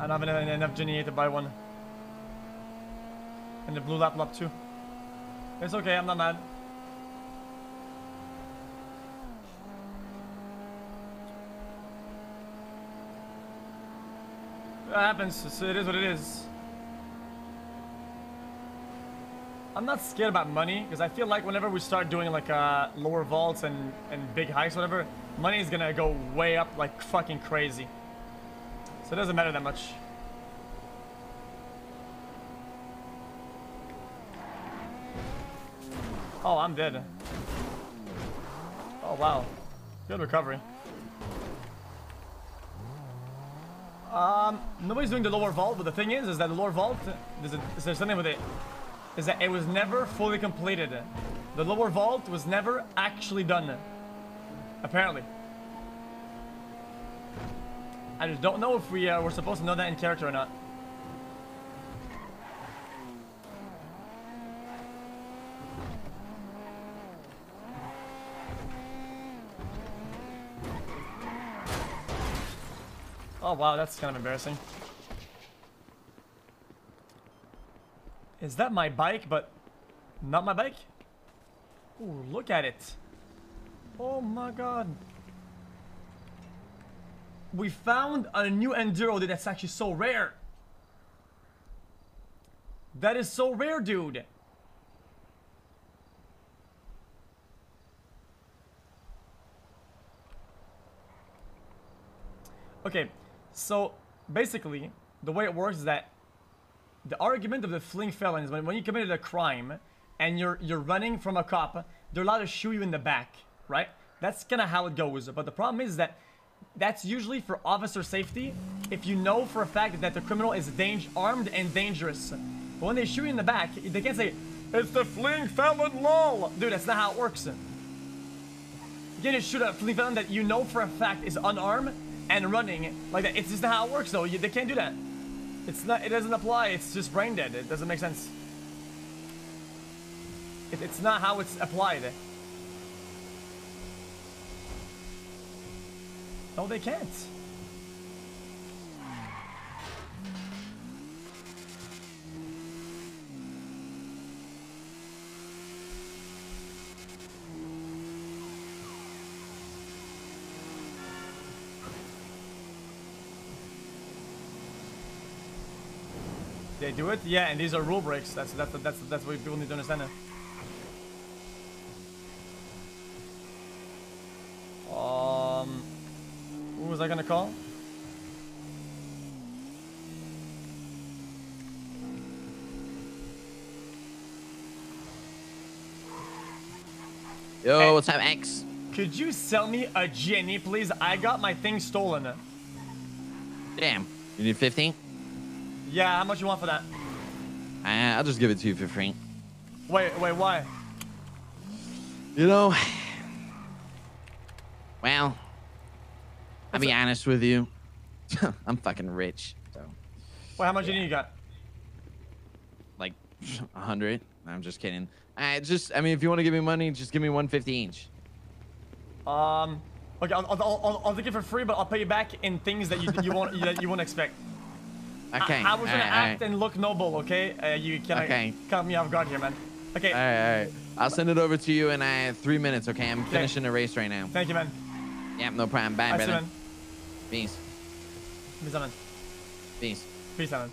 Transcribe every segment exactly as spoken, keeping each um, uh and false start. I don't have enough Genie to buy one. And the blue Laplap too. It's okay, I'm not mad. That happens, it is what it is. I'm not scared about money, because I feel like whenever we start doing like uh, lower vaults and, and big hikes or whatever, money is gonna go way up like fucking crazy. So it doesn't matter that much. Oh, I'm dead. Oh, wow. Good recovery. Um, nobody's doing the lower vault, but the thing is, is that the lower vault, there's, a, there's something with it. Is that it was never fully completed. The lower vault was never actually done. Apparently. I just don't know if we uh, were supposed to know that in character or not. Oh wow, that's kind of embarrassing. Is that my bike, but not my bike? Ooh, look at it. Oh my god. We found a new Enduro, dude. That's actually so rare. That is so rare, dude. Okay, so basically, the way it works is that the argument of the fleeing felon is when, when you committed a crime and you're you're running from a cop, they're allowed to shoot you in the back, right? That's kind of how it goes. But the problem is that that's usually for officer safety if you know for a fact that the criminal is armed and dangerous. But when they shoot you in the back, they can't say, "It's the fleeing felon, lol." Dude, that's not how it works. You can't just shoot a fleeing felon that you know for a fact is unarmed and running like that. It's just not how it works, though. You, they can't do that. It's not, it doesn't apply, it's just brain dead, it doesn't make sense. It, it's not how it's applied. No, they can't. They do it? Yeah, and these are rule breaks. That's that's that's that's what people need to understand. Um, who was I gonna call? Yo, hey, what's up, X? Could you sell me a Jenny, please? I got my thing stolen. Damn. You need fifteen? Yeah, how much you want for that? Uh, I'll just give it to you for free. Wait, wait, why? You know, well, I'll be honest with you. I'm fucking rich, so. Wait, how much yeah. do you got? Like a hundred. I'm just kidding. I just, I mean, if you want to give me money, just give me one fifty each. Um, okay, I'll, I'll, I'll, I'll take it for free, but I'll pay you back in things that you you won't that you won't expect. Okay. I, I was gonna right, act right. and look noble, okay? Uh, you can okay. cut me off guard here, man. Okay. All right, all right. I'll send it over to you in uh, three minutes, okay? I'm okay. finishing the race right now. Thank you, man. Yeah, no problem. Bye, I brother. See you, man. Peace. Peace, man. Peace. Peace, man.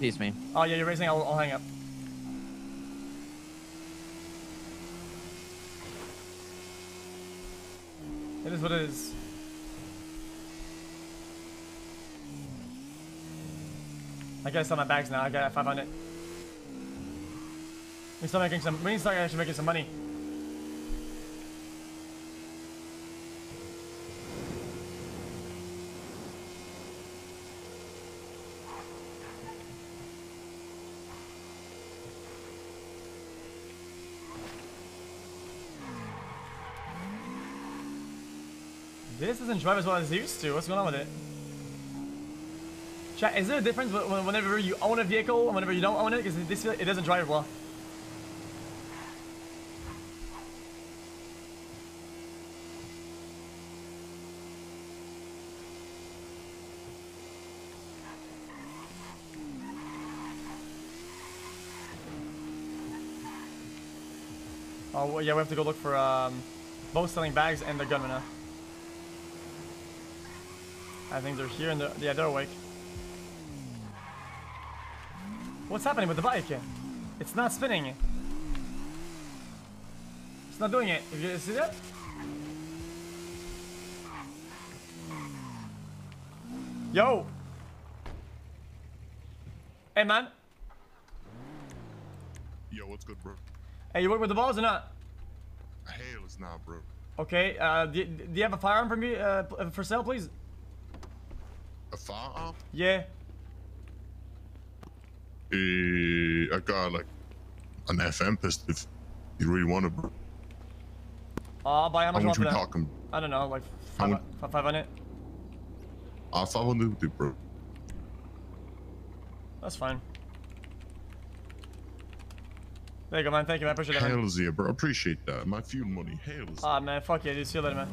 Peace, man. Oh yeah, you're racing. I'll, I'll hang up. It is what it is. I gotta sell my bags now. I got five hundred. We start making some. We need to start actually making some money. This doesn't drive as well as it used to. What's going on with it? Is there a difference whenever you own a vehicle and whenever you don't own it? Because this it doesn't drive well. Oh, yeah, we have to go look for um, both selling bags and the gunman now. I think they're here and they're, yeah, they're awake. What's happening with the bike? It's not spinning. It's not doing it. You see that? Yo! Hey, man. Yo, what's good, bro? Hey, you work with the balls or not? Hell is not, bro. Okay, uh, do, do you have a firearm for me, uh, for sale, please? A firearm? Yeah. Uh, I got, like, an F M pistol if you really want it, bro. I'll buy how much, how much we talking? I don't know, like, five hundred? I'll follow you, bro. That's fine. There you go, man. Thank you, man. I appreciate that, man. Hells yeah, bro. Appreciate that. My fuel money. Hells. Ah, man. Fuck yeah, dude. See you later, man.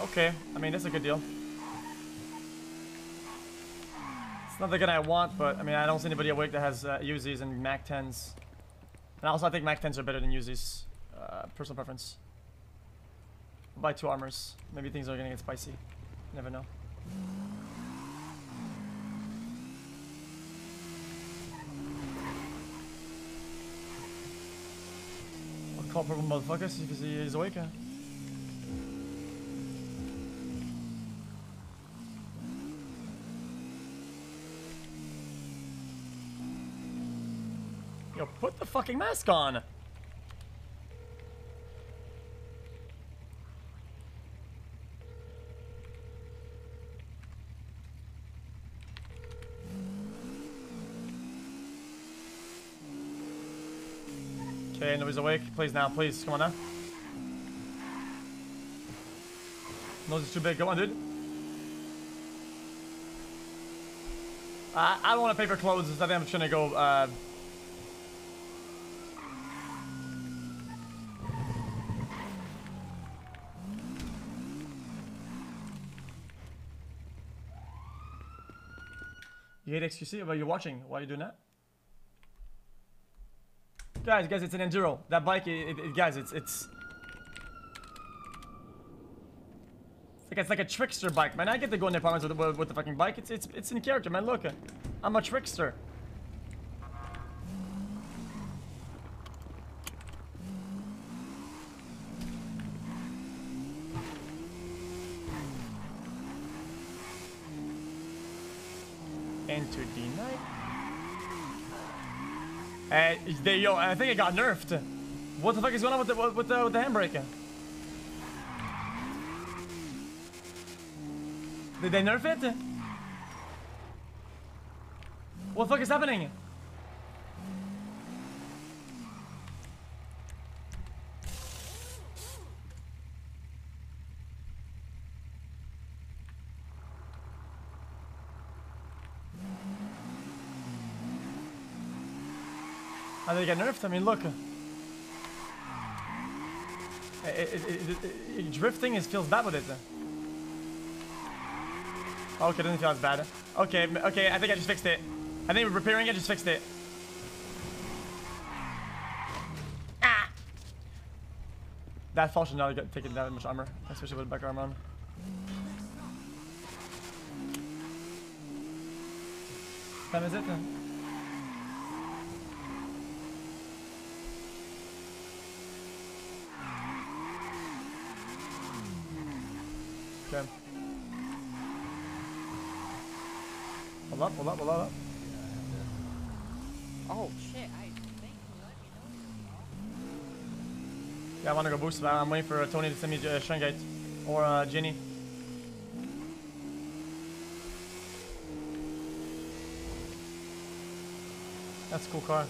Okay. I mean, that's a good deal. It's not the gun I want, but I mean, I don't see anybody awake that has uh, Uzis and Mac tens. And also, I think Mac tens are better than Uzis. Uh, personal preference. I'll buy two armors. Maybe things are gonna get spicy. You never know. I'll call purple motherfucker, see if he's awake. Huh? Yo, put the fucking mask on! Okay, nobody's awake. Please now, please. Come on now. Nose is too big. Come on, dude. I, I don't want to pay for clothes. I think I'm just going to go... Uh... You hate X Q C? But you're watching. Why are you doing that? Guys, guys, it's an enduro. That bike, it, it, guys, it's it's it's like, it's like a trickster bike, man. I get to go in the apartments with, with, with the fucking bike. It's it's it's in character, man. Look, I'm a trickster. Enter the night. Uh, they, yo, I think it got nerfed. What the fuck is going on with the with the, with the handbrake? Did they nerf it? What the fuck is happening? How did it get nerfed? I mean, look. It, it, it, it, it, drifting is feels bad with it. Okay, it doesn't feel as bad. Okay, okay, I think I just fixed it. I think repairing it just fixed it. Ah! That fall should not have taken that much armor, especially with the back armor on. What time is it then? Okay. Hold up, hold up, hold up. Oh shit, I think you let me know. Yeah, I wanna go boost, but I'm waiting for uh, Tony to send me uh, Shungite or uh, Ginny. That's a cool car.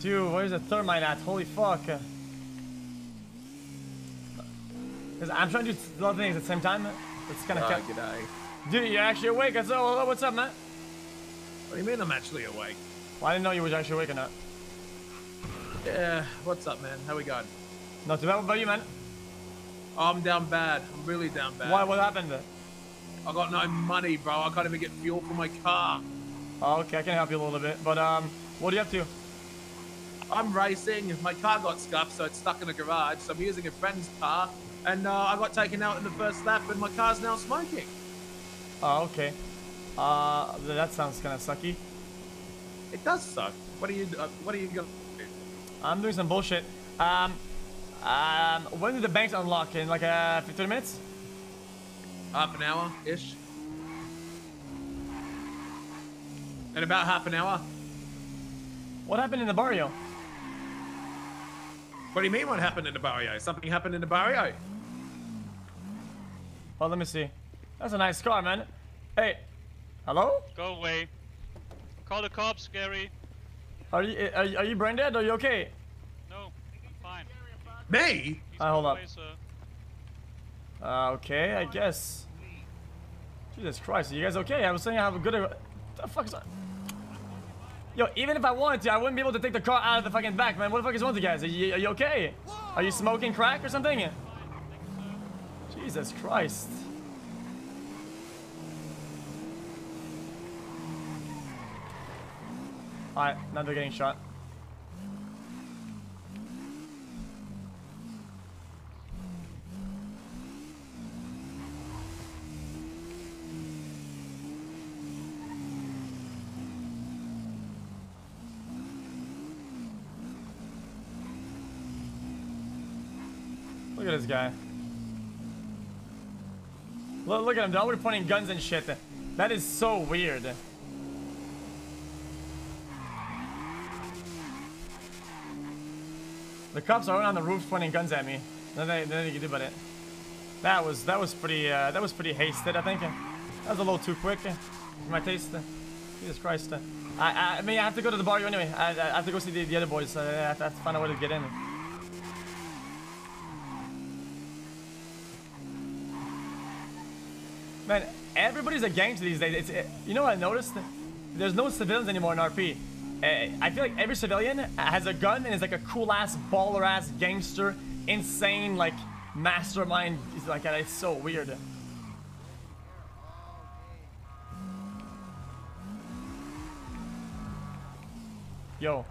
Dude, where's the thermite at? Holy fuck. I'm trying to do a lot of things at the same time. It's kind of uh, good eye. Dude, you're actually awake. That's all. Hello, what's up, man? What do you mean I'm actually awake? Well, I didn't know you were actually awake or not. Yeah, what's up, man? How we going? Not too bad. What about you, man? Oh, I'm down bad. I'm really down bad. Why? What happened? I got no money, bro. I can't even get fuel for my car. Okay, I can help you a little bit, but um, what are you up to? I'm racing. My car got scuffed, so it's stuck in a garage. So I'm using a friend's car, and uh, I got taken out in the first lap, and my car's now smoking. Oh, okay. Uh, that sounds kind of sucky. It does suck. What are you? Uh, what are you gonna do? I'm doing some bullshit. Um, um, when did the banks unlock? In like uh, fifteen minutes? Half an hour ish. In about half an hour. What happened in the barrio? What do you mean? What happened in the barrio? Something happened in the barrio. Well, let me see. That's a nice car, man. Hey, hello? Go away. Call the cops, Gary. Are you are you, are you brain dead? Are you okay? No, I'm fine. Me? I right, hold up. Away, uh, okay, I guess. Jesus Christ, are you guys okay? I was saying I have a good. What the fuck is that? Yo, even if I wanted to, I wouldn't be able to take the car out of the fucking back, man. What the fuck is wrong with you guys? Are you, are you okay? Are you smoking crack or something? Jesus Christ. Alright, now they're getting shot. Look at this guy. Look, look at him, they're already pointing guns and shit. That is so weird. The cops are on the roof pointing guns at me. Nothing, nothing you can do about it. That was that was pretty uh, that was pretty hasted, I think. That was a little too quick for my taste. Jesus Christ. I, I mean, I have to go to the barrio anyway. I, I have to go see the, the other boys. I have to, I have to find out where to get in. Man, everybody's a gangster these days. It's, it, you know what I noticed? There's no civilians anymore in R P. Uh, I feel like every civilian has a gun and is like a cool-ass, baller-ass, gangster, insane, like, mastermind. It's like, it's so weird. Yo.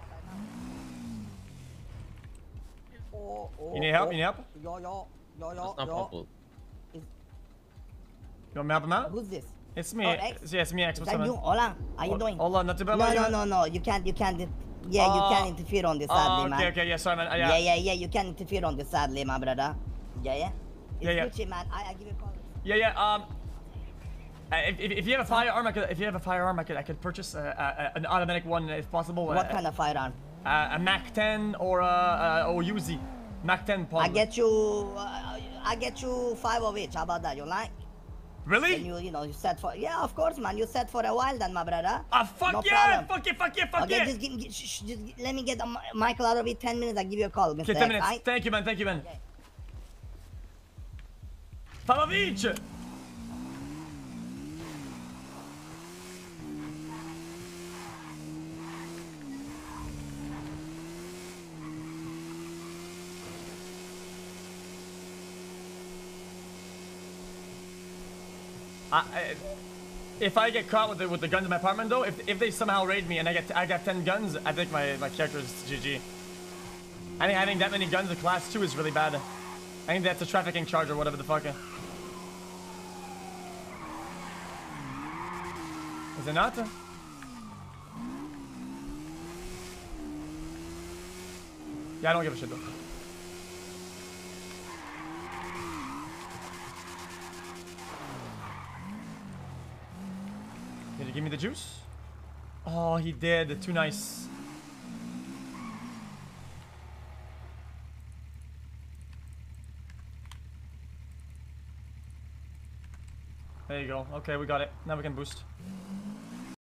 You need help? You need help? That's not possible. You want me to help him out? Who's this? It's me. Oh, X? Yeah, it's me, X. What's up? Hola, how you doing? Hola, not too bad. No, no, no, no. You can't, you can't. Yeah, uh, you can't interfere on this, sadly, uh, okay, man. Okay, okay, yeah, sorry, man. Uh, yeah. yeah, yeah, yeah. You can't interfere on this, sadly, my brother. Yeah, yeah. It's yeah, yeah. Gucci, man. I, I give you a call. Yeah, yeah. Um, if, if you have a firearm, I could. If you have a firearm, I could. I could purchase a, a, an automatic one if possible. What a, kind of firearm? A, a Mac ten or a, a or Uzi. Mac ten, probably. I get you. Uh, I get you five of each. How about that? You like? Really? Then you, you know, you set for yeah, of course, man. You set for a while, then, my brother. Ah, fuck no yeah! Problem. Fuck it, fuck it, fuck okay, it. Just, give, just, just let me get a, Michael out of it. Ten minutes, I give you a call. Mister Okay, ten minutes. Right? Thank you, man. Thank you, man. Okay. Pavlovich. I, if I get caught with the, with the guns in my apartment, though, if if they somehow raid me and I get I got ten guns, I think my my character is G G. I think having that many guns in class two is really bad. I think that's a trafficking charge or whatever the fuck. Is it not? Yeah, I don't give a shit though. Did he give me the juice? Oh, he did. Too nice. There you go. Okay, we got it. Now we can boost.